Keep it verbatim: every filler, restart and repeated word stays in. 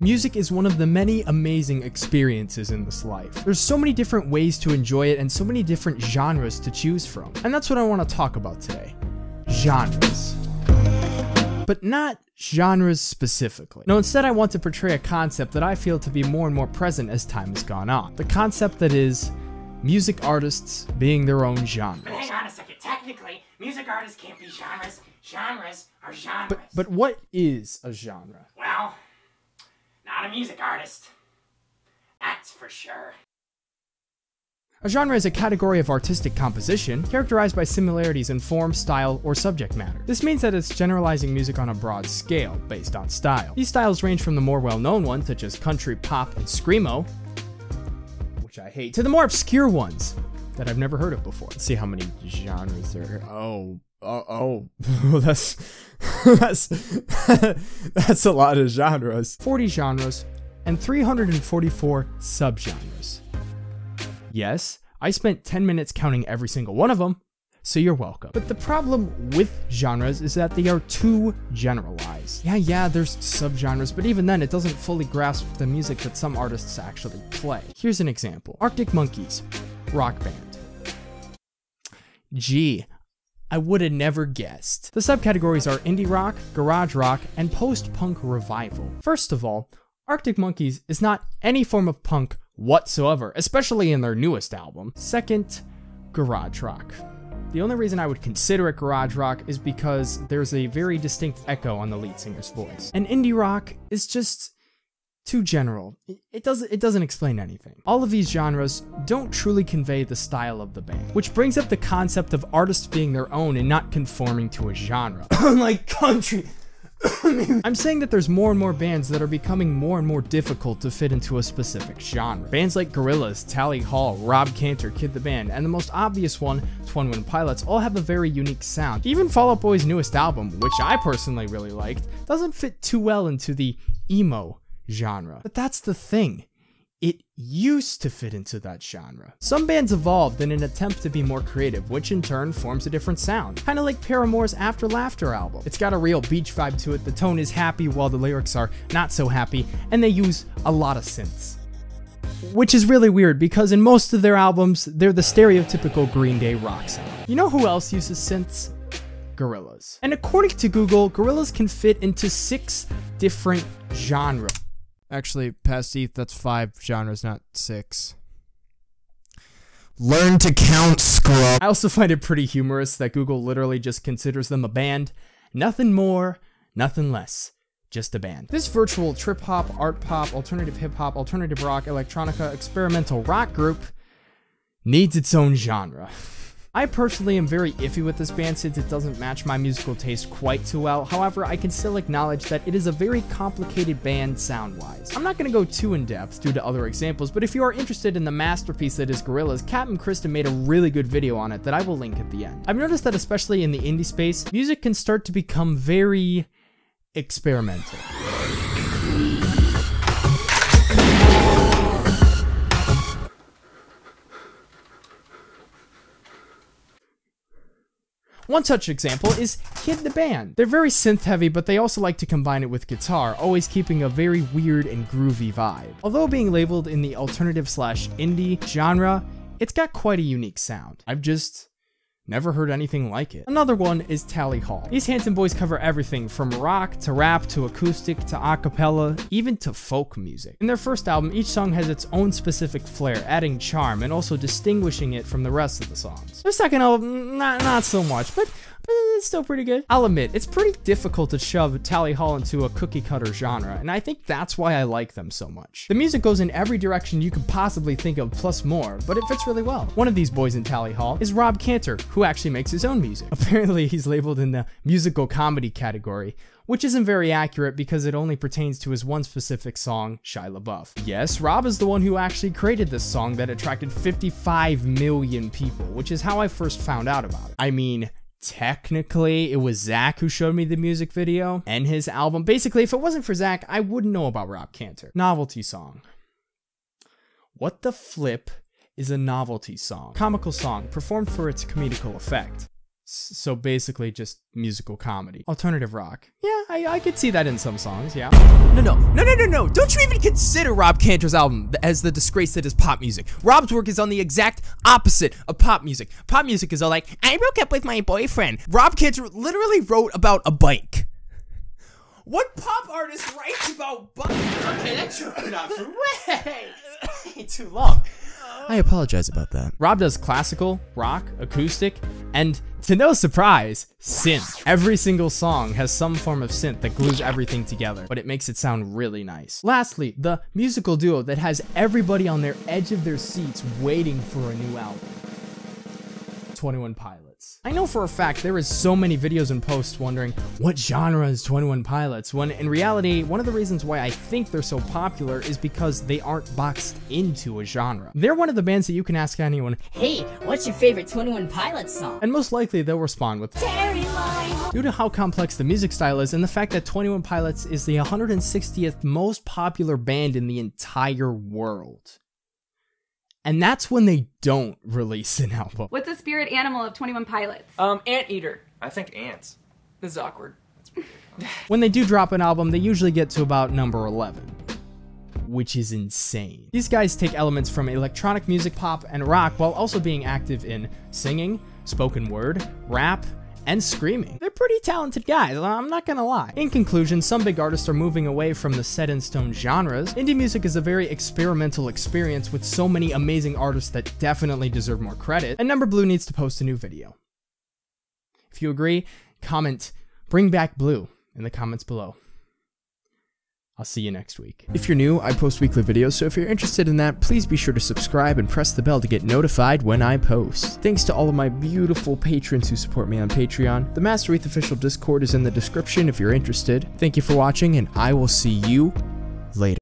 Music is one of the many amazing experiences in this life. There's so many different ways to enjoy it and so many different genres to choose from. And that's what I want to talk about today. Genres. But not genres specifically. No, instead I want to portray a concept that I feel to be more and more present as time has gone on. The concept that is music artists being their own genres. Hang on a second. Technically, music artists can't be genres. Genres are genres. But, but what is a genre? Well, not a music artist, that's for sure. A genre is a category of artistic composition characterized by similarities in form, style, or subject matter. This means that it's generalizing music on a broad scale based on style. These styles range from the more well-known ones, such as country, pop, and screamo, which I hate, to the more obscure ones that I've never heard of before. Let's see how many genres there are. Oh. Oh, oh, that's, that's, that's a lot of genres. forty genres and three hundred forty-four subgenres. Yes, I spent ten minutes counting every single one of them, so you're welcome. But the problem with genres is that they are too generalized. Yeah, yeah, there's subgenres, but even then it doesn't fully grasp the music that some artists actually play. Here's an example. Arctic Monkeys, rock band. Gee. I would have never guessed. The subcategories are indie rock, garage rock, and post-punk revival. First of all, Arctic Monkeys is not any form of punk whatsoever, especially in their newest album. Second, garage rock. The only reason I would consider it garage rock is because there's a very distinct echo on the lead singer's voice. And indie rock is just too general. It doesn't, it doesn't explain anything. All of these genres don't truly convey the style of the band, which brings up the concept of artists being their own and not conforming to a genre. Unlike country. I'm saying that there's more and more bands that are becoming more and more difficult to fit into a specific genre. Bands like Gorillaz, Tally Hall, Rob Cantor, Kyd the Band, and the most obvious one, Twenty One Pilots, all have a very unique sound. Even Fall Out Boy's newest album, which I personally really liked, doesn't fit too well into the emo genre. But that's the thing. It used to fit into that genre. Some bands evolved in an attempt to be more creative, which in turn forms a different sound. Kind of like Paramore's After Laughter album. It's got a real beach vibe to it, the tone is happy while the lyrics are not so happy, and they use a lot of synths. Which is really weird because in most of their albums, they're the stereotypical Green Day rock sound. You know who else uses synths? Gorillaz. And according to Google, Gorillaz can fit into six different genres. Actually, past Eth, that's five genres, not six. Learn to count, scrub. I also find it pretty humorous that Google literally just considers them a band. Nothing more, nothing less. Just a band. This virtual trip hop, art pop, alternative hip hop, alternative rock, electronica, experimental rock group needs its own genre. I personally am very iffy with this band since it doesn't match my musical taste quite too well. However, I can still acknowledge that it is a very complicated band sound-wise. I'm not going to go too in-depth due to other examples, but if you are interested in the masterpiece that is Gorillaz, Captain Krista made a really good video on it that I will link at the end. I've noticed that especially in the indie space, music can start to become very experimental. One such example is Kyd the Band. They're very synth-heavy, but they also like to combine it with guitar, always keeping a very weird and groovy vibe. Although being labeled in the alternative slash indie genre, it's got quite a unique sound. I've just never heard anything like it. Another one is Tally Hall. These handsome boys cover everything from rock to rap to acoustic to a cappella, even to folk music. In their first album, each song has its own specific flair, adding charm and also distinguishing it from the rest of the songs. Their second album, not, not so much, but it's still pretty good. I'll admit, it's pretty difficult to shove Tally Hall into a cookie-cutter genre, and I think that's why I like them so much. The music goes in every direction you could possibly think of, plus more, but it fits really well. One of these boys in Tally Hall is Rob Cantor, who actually makes his own music. Apparently, he's labeled in the musical comedy category, which isn't very accurate because it only pertains to his one specific song, Shia LaBeouf. Yes, Rob is the one who actually created this song that attracted fifty-five million people, which is how I first found out about it. I mean, technically, it was Zach who showed me the music video and his album. Basically, if it wasn't for Zach, I wouldn't know about Rob Cantor. Novelty song. What the flip is a novelty song? Comical song, performed for its comedical effect. So basically just musical comedy. Alternative rock. Yeah, I, I could see that in some songs, yeah. No, no, no, no, no, no. Don't you even consider Rob Cantor's album as the disgrace that is pop music. Rob's work is on the exact opposite of pop music. Pop music is all like, I broke up with my boyfriend. Rob Cantor literally wrote about a bike. What pop artist writes about bike? Okay, that joke went on for way too long. I apologize about that. Rob does classical, rock, acoustic, and to no surprise, synth. Every single song has some form of synth that glues everything together, but it makes it sound really nice. Lastly, the musical duo that has everybody on their edge of their seats waiting for a new album. Twenty One Pilots. I know for a fact there is so many videos and posts wondering what genre is Twenty One Pilots, when in reality, one of the reasons why I think they're so popular is because they aren't boxed into a genre. They're one of the bands that you can ask anyone, hey, what's your favorite Twenty One Pilots song? And most likely they'll respond with Terry Line. Due to how complex the music style is and the fact that Twenty One Pilots is the one hundred sixtieth most popular band in the entire world. And that's when they don't release an album. What's the spirit animal of Twenty One Pilots? Um, anteater. I think ants. This is awkward. That's weird. When they do drop an album, they usually get to about number eleven, which is insane. These guys take elements from electronic music, pop, and rock, while also being active in singing, spoken word, rap, and screaming. They're pretty talented guys, I'm not gonna lie. In conclusion, some big artists are moving away from the set-in-stone genres. Indie music is a very experimental experience with so many amazing artists that definitely deserve more credit, and Number Blue needs to post a new video. If you agree, comment Bring Back Blue in the comments below. I'll see you next week. If you're new, I post weekly videos, so if you're interested in that, please be sure to subscribe and press the bell to get notified when I post. Thanks to all of my beautiful patrons who support me on Patreon. The Master Eth official Discord is in the description if you're interested. Thank you for watching, and I will see you later.